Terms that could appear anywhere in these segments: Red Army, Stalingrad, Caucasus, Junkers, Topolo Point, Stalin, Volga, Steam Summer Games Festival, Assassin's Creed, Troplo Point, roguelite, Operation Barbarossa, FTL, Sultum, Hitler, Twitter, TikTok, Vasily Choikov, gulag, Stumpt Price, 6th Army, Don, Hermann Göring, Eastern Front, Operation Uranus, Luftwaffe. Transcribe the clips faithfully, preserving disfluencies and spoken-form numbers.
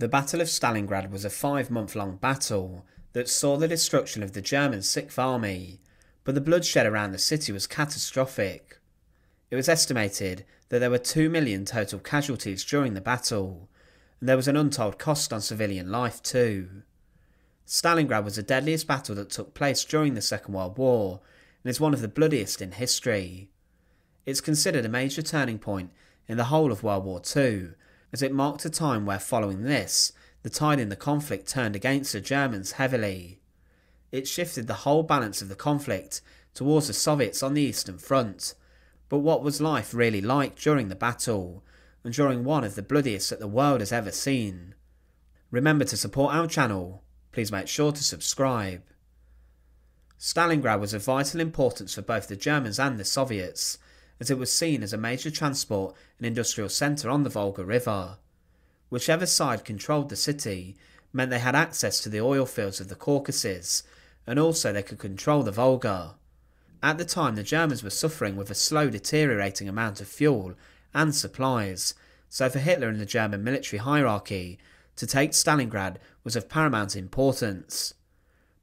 The Battle of Stalingrad was a five-month-long battle that saw the destruction of the German Sixth Army, but the bloodshed around the city was catastrophic. It was estimated that there were two million total casualties during the battle, and there was an untold cost on civilian life too. Stalingrad was the deadliest battle that took place during the Second World War, and is one of the bloodiest in history. It's considered a major turning point in the whole of World War Two, as it marked a time where, following this, the tide in the conflict turned against the Germans heavily. It shifted the whole balance of the conflict towards the Soviets on the Eastern Front, but what was life really like during the battle, and during one of the bloodiest that the world has ever seen? Remember to support our channel. Please make sure to subscribe. Stalingrad was of vital importance for both the Germans and the Soviets, as it was seen as a major transport and industrial centre on the Volga River. Whichever side controlled the city meant they had access to the oil fields of the Caucasus, and also they could control the Volga. At the time, the Germans were suffering with a slow deteriorating amount of fuel and supplies, so for Hitler and the German military hierarchy to take Stalingrad was of paramount importance.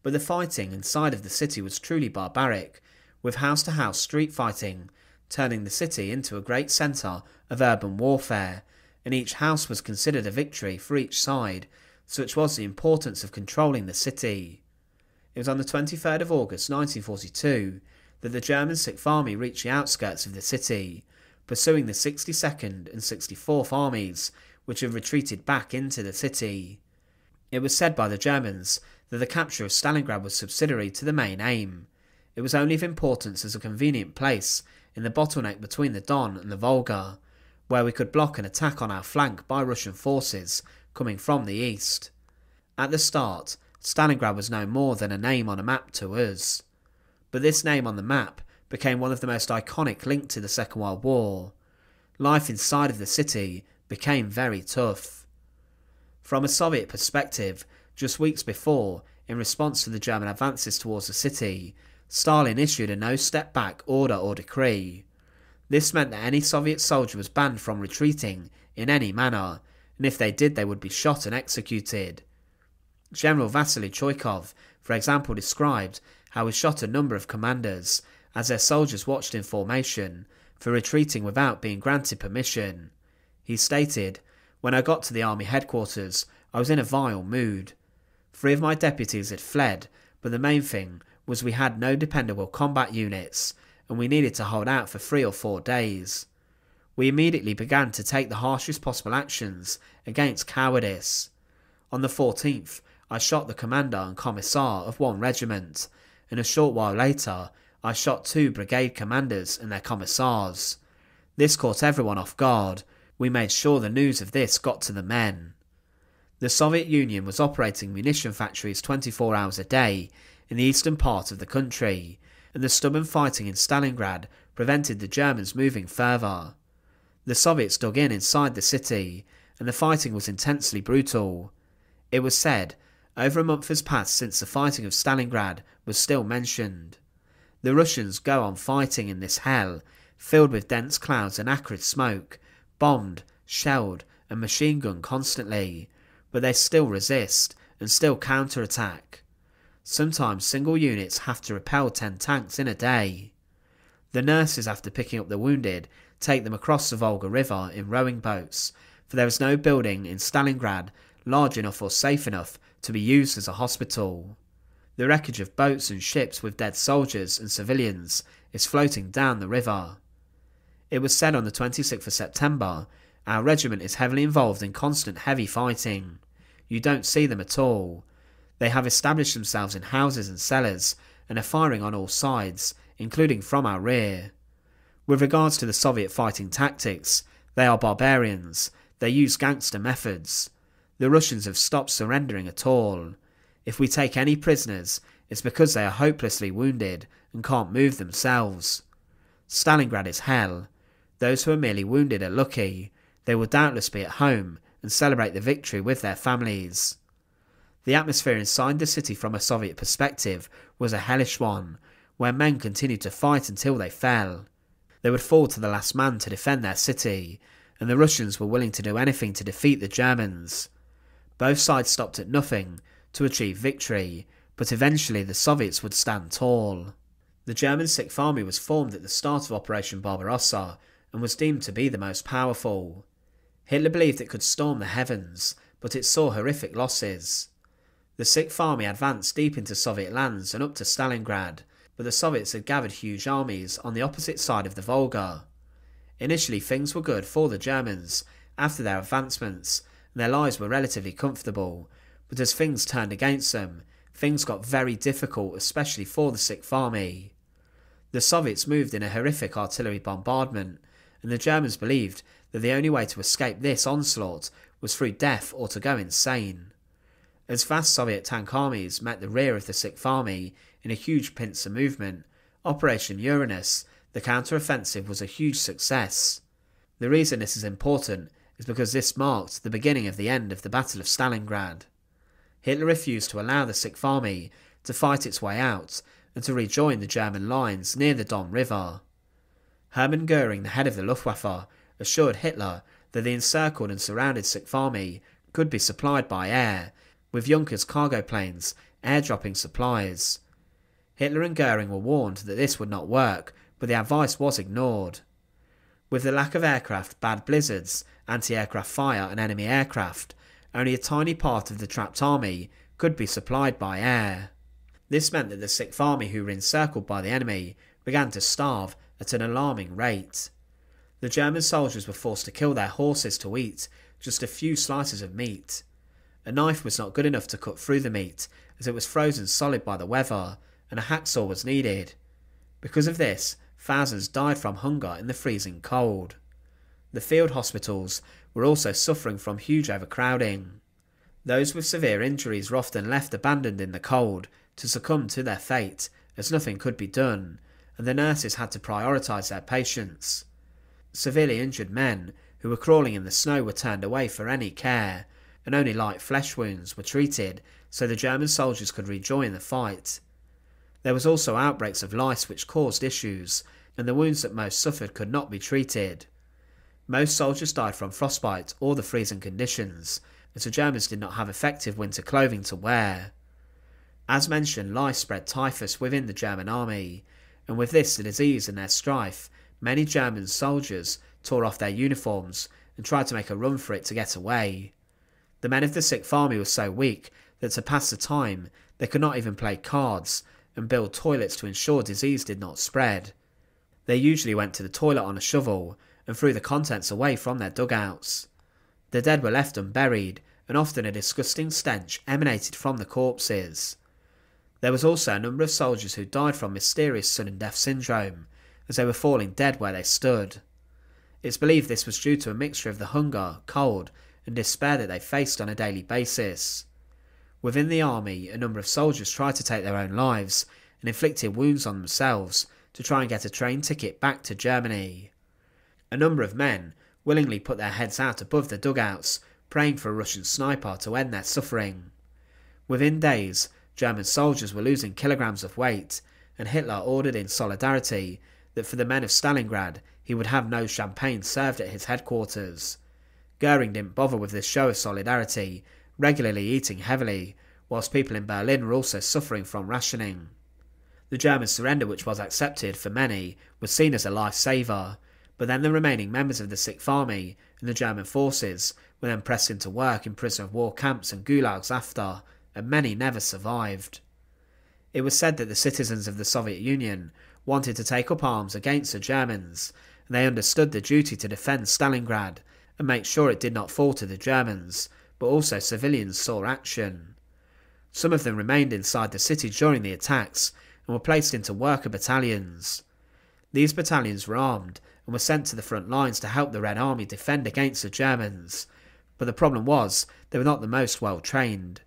But the fighting inside of the city was truly barbaric, with house-to-house street fighting, turning the city into a great centre of urban warfare, and each house was considered a victory for each side, such was the importance of controlling the city. It was on the twenty-third of August nineteen forty-two that the German Sixth Army reached the outskirts of the city, pursuing the sixty-second and sixty-fourth Armies, which had retreated back into the city. It was said by the Germans that the capture of Stalingrad was subsidiary to the main aim. It was only of importance as a convenient place in the bottleneck between the Don and the Volga, where we could block an attack on our flank by Russian forces coming from the east. At the start, Stalingrad was no more than a name on a map to us. But this name on the map became one of the most iconic linked to the Second World War. Life inside of the city became very tough. From a Soviet perspective, just weeks before, in response to the German advances towards the city, Stalin issued a no-step-back order or decree. This meant that any Soviet soldier was banned from retreating in any manner, and if they did, they would be shot and executed. General Vasily Choikov, for example, described how he shot a number of commanders as their soldiers watched in formation for retreating without being granted permission. He stated, "When I got to the army headquarters, I was in a vile mood. Three of my deputies had fled, but the main thing was we had no dependable combat units, and we needed to hold out for three or four days. We immediately began to take the harshest possible actions against cowardice. On the fourteenth, I shot the commander and commissar of one regiment, and a short while later, I shot two brigade commanders and their commissars. This caught everyone off guard. We made sure the news of this got to the men." The Soviet Union was operating munition factories twenty-four hours a day in the eastern part of the country, and the stubborn fighting in Stalingrad prevented the Germans moving further. The Soviets dug in inside the city, and the fighting was intensely brutal. It was said, over a month has passed since the fighting of Stalingrad was still mentioned. The Russians go on fighting in this hell, filled with dense clouds and acrid smoke, bombed, shelled and machine gunned constantly, but they still resist and still counterattack. Sometimes single units have to repel ten tanks in a day. The nurses, after picking up the wounded, take them across the Volga River in rowing boats, for there is no building in Stalingrad large enough or safe enough to be used as a hospital. The wreckage of boats and ships with dead soldiers and civilians is floating down the river. It was said on the twenty-sixth of September, "Our regiment is heavily involved in constant heavy fighting. You don't see them at all. They have established themselves in houses and cellars and are firing on all sides, including from our rear. With regards to the Soviet fighting tactics, they are barbarians. They use gangster methods. The Russians have stopped surrendering at all. If we take any prisoners, it's because they are hopelessly wounded and can't move themselves. Stalingrad is hell. Those who are merely wounded are lucky. They will doubtless be at home and celebrate the victory with their families." The atmosphere inside the city from a Soviet perspective was a hellish one, where men continued to fight until they fell. They would fall to the last man to defend their city, and the Russians were willing to do anything to defeat the Germans. Both sides stopped at nothing to achieve victory, but eventually the Soviets would stand tall. The German Sixth Army was formed at the start of Operation Barbarossa and was deemed to be the most powerful. Hitler believed it could storm the heavens, but it saw horrific losses. The Sixth Army advanced deep into Soviet lands and up to Stalingrad, but the Soviets had gathered huge armies on the opposite side of the Volga. Initially things were good for the Germans after their advancements, and their lives were relatively comfortable, but as things turned against them, things got very difficult, especially for the Sixth Army. The Soviets moved in a horrific artillery bombardment, and the Germans believed that the only way to escape this onslaught was through death or to go insane. As vast Soviet tank armies met the rear of the Sixth Army in a huge pincer movement, Operation Uranus, the counter-offensive, was a huge success. The reason this is important is because this marked the beginning of the end of the Battle of Stalingrad. Hitler refused to allow the Sixth Army to fight its way out and to rejoin the German lines near the Don River. Hermann Göring, the head of the Luftwaffe, assured Hitler that the encircled and surrounded Sixth Army could be supplied by air, with Junkers cargo planes airdropping supplies. Hitler and Göring were warned that this would not work, but the advice was ignored. With the lack of aircraft, bad blizzards, anti-aircraft fire and enemy aircraft, only a tiny part of the trapped army could be supplied by air. This meant that the Sixth Army, who were encircled by the enemy, began to starve at an alarming rate. The German soldiers were forced to kill their horses to eat just a few slices of meat. A knife was not good enough to cut through the meat, as it was frozen solid by the weather, and a hacksaw was needed. Because of this, thousands died from hunger in the freezing cold. The field hospitals were also suffering from huge overcrowding. Those with severe injuries were often left abandoned in the cold to succumb to their fate, as nothing could be done, and the nurses had to prioritise their patients. Severely injured men who were crawling in the snow were turned away for any care, and only light flesh wounds were treated so the German soldiers could rejoin the fight. There was also outbreaks of lice which caused issues, and the wounds that most suffered could not be treated. Most soldiers died from frostbite or the freezing conditions, as the Germans did not have effective winter clothing to wear. As mentioned, lice spread typhus within the German army, and with this the disease and their strife, many German soldiers tore off their uniforms and tried to make a run for it to get away. The men of the Sixth Army were so weak that to pass the time they could not even play cards and build toilets to ensure disease did not spread. They usually went to the toilet on a shovel and threw the contents away from their dugouts. The dead were left unburied, and often a disgusting stench emanated from the corpses. There was also a number of soldiers who died from mysterious sudden death syndrome, as they were falling dead where they stood. It's believed this was due to a mixture of the hunger, cold, and despair that they faced on a daily basis. Within the army, a number of soldiers tried to take their own lives and inflicted wounds on themselves to try and get a train ticket back to Germany. A number of men willingly put their heads out above the dugouts, praying for a Russian sniper to end their suffering. Within days, German soldiers were losing kilograms of weight, and Hitler ordered in solidarity that for the men of Stalingrad he would have no champagne served at his headquarters. Göring didn't bother with this show of solidarity, regularly eating heavily, whilst people in Berlin were also suffering from rationing. The German surrender, which was accepted for many, was seen as a lifesaver, but then the remaining members of the Sixth Army and the German forces were then pressed into work in prisoner of war camps and gulags after, and many never survived. It was said that the citizens of the Soviet Union wanted to take up arms against the Germans, and they understood the duty to defend Stalingrad and make sure it did not fall to the Germans, but also civilians saw action. Some of them remained inside the city during the attacks and were placed into worker battalions. These battalions were armed and were sent to the front lines to help the Red Army defend against the Germans, but the problem was they were not the most well trained.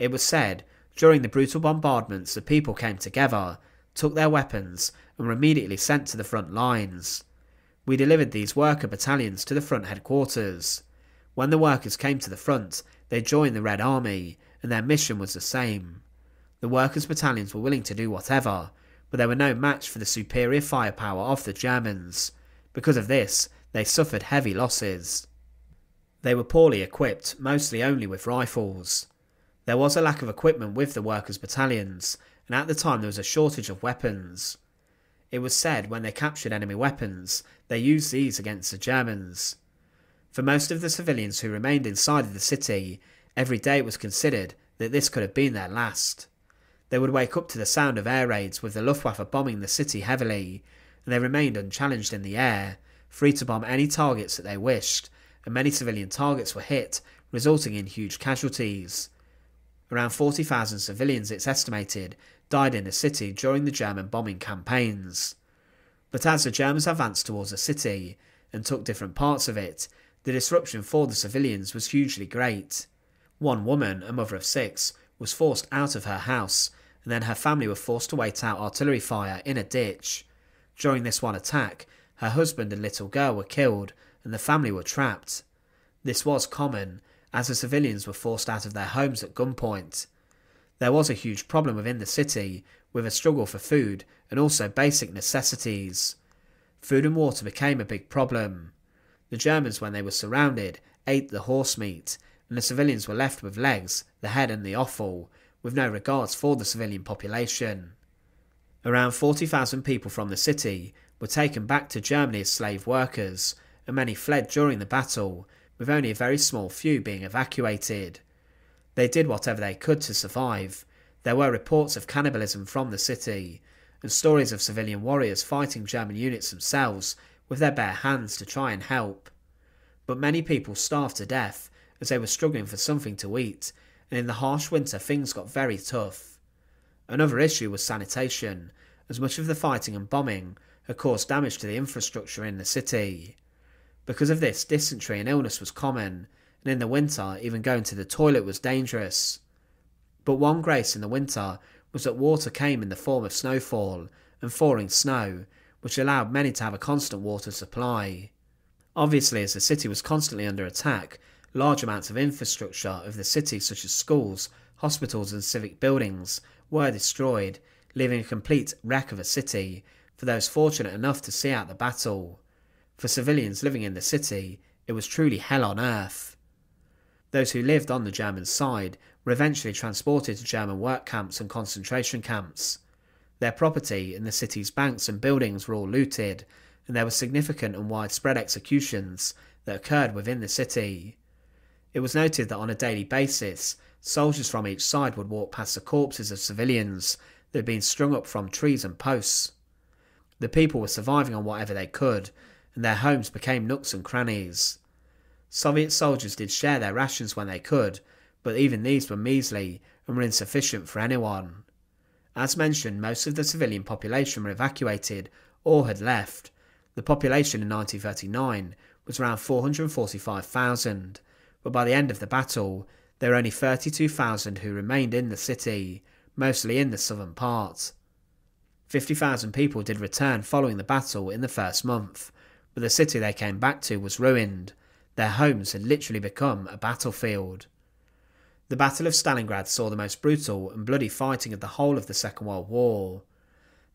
It was said, during the brutal bombardments, the people came together, took their weapons, and were immediately sent to the front lines. We delivered these worker battalions to the front headquarters. When the workers came to the front, they joined the Red Army, and their mission was the same. The workers' battalions were willing to do whatever, but they were no match for the superior firepower of the Germans. Because of this, they suffered heavy losses. They were poorly equipped, mostly only with rifles. There was a lack of equipment with the workers' battalions, and at the time there was a shortage of weapons. It was said when they captured enemy weapons, they used these against the Germans. For most of the civilians who remained inside of the city, every day it was considered that this could have been their last. They would wake up to the sound of air raids with the Luftwaffe bombing the city heavily, and they remained unchallenged in the air, free to bomb any targets that they wished, and many civilian targets were hit, resulting in huge casualties. Around forty thousand civilians, it's estimated, died in the city during the German bombing campaigns. But as the Germans advanced towards the city and took different parts of it, the disruption for the civilians was hugely great. One woman, a mother of six, was forced out of her house, and then her family were forced to wait out artillery fire in a ditch. During this one attack, her husband and little girl were killed, and the family were trapped. This was common, as the civilians were forced out of their homes at gunpoint. There was a huge problem within the city, with a struggle for food and also basic necessities. Food and water became a big problem. The Germans, when they were surrounded, ate the horse meat, and the civilians were left with legs, the head and the offal, with no regards for the civilian population. Around forty thousand people from the city were taken back to Germany as slave workers, and many fled during the battle, with only a very small few being evacuated. They did whatever they could to survive. There were reports of cannibalism from the city, and stories of civilian warriors fighting German units themselves with their bare hands to try and help. But many people starved to death as they were struggling for something to eat, and in the harsh winter things got very tough. Another issue was sanitation, as much of the fighting and bombing had caused damage to the infrastructure in the city. Because of this, dysentery and illness was common, and in the winter even going to the toilet was dangerous. But one grace in the winter was that water came in the form of snowfall and falling snow, which allowed many to have a constant water supply. Obviously, as the city was constantly under attack, large amounts of infrastructure of the city such as schools, hospitals and civic buildings were destroyed, leaving a complete wreck of a city for those fortunate enough to see out the battle. For civilians living in the city, it was truly hell on earth. Those who lived on the German side were eventually transported to German work camps and concentration camps. Their property and the city's banks and buildings were all looted, and there were significant and widespread executions that occurred within the city. It was noted that on a daily basis, soldiers from each side would walk past the corpses of civilians that had been strung up from trees and posts. The people were surviving on whatever they could, and their homes became nooks and crannies. Soviet soldiers did share their rations when they could, but even these were measly and were insufficient for anyone. As mentioned, most of the civilian population were evacuated or had left. The population in nineteen thirty-nine was around four hundred forty-five thousand, but by the end of the battle, there were only thirty-two thousand who remained in the city, mostly in the southern part. fifty thousand people did return following the battle in the first month, but the city they came back to was ruined. Their homes had literally become a battlefield. The Battle of Stalingrad saw the most brutal and bloody fighting of the whole of the Second World War.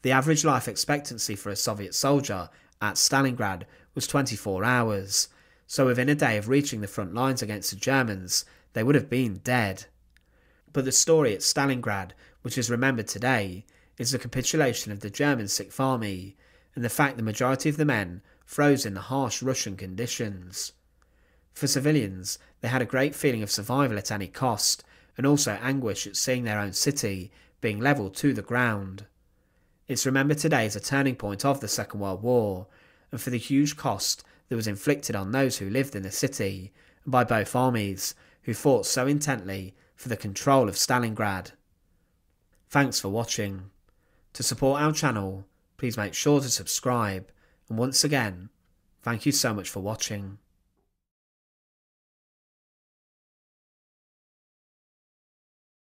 The average life expectancy for a Soviet soldier at Stalingrad was twenty-four hours, so within a day of reaching the front lines against the Germans, they would have been dead. But the story at Stalingrad, which is remembered today, is the capitulation of the German Sixth Army, and the fact the majority of the men froze in the harsh Russian conditions. For civilians, they had a great feeling of survival at any cost, and also anguish at seeing their own city being levelled to the ground. It's remembered today as a turning point of the Second World War, and for the huge cost that was inflicted on those who lived in the city, and by both armies, who fought so intently for the control of Stalingrad. Thanks for watching. To support our channel, please make sure to subscribe. And once again, thank you so much for watching.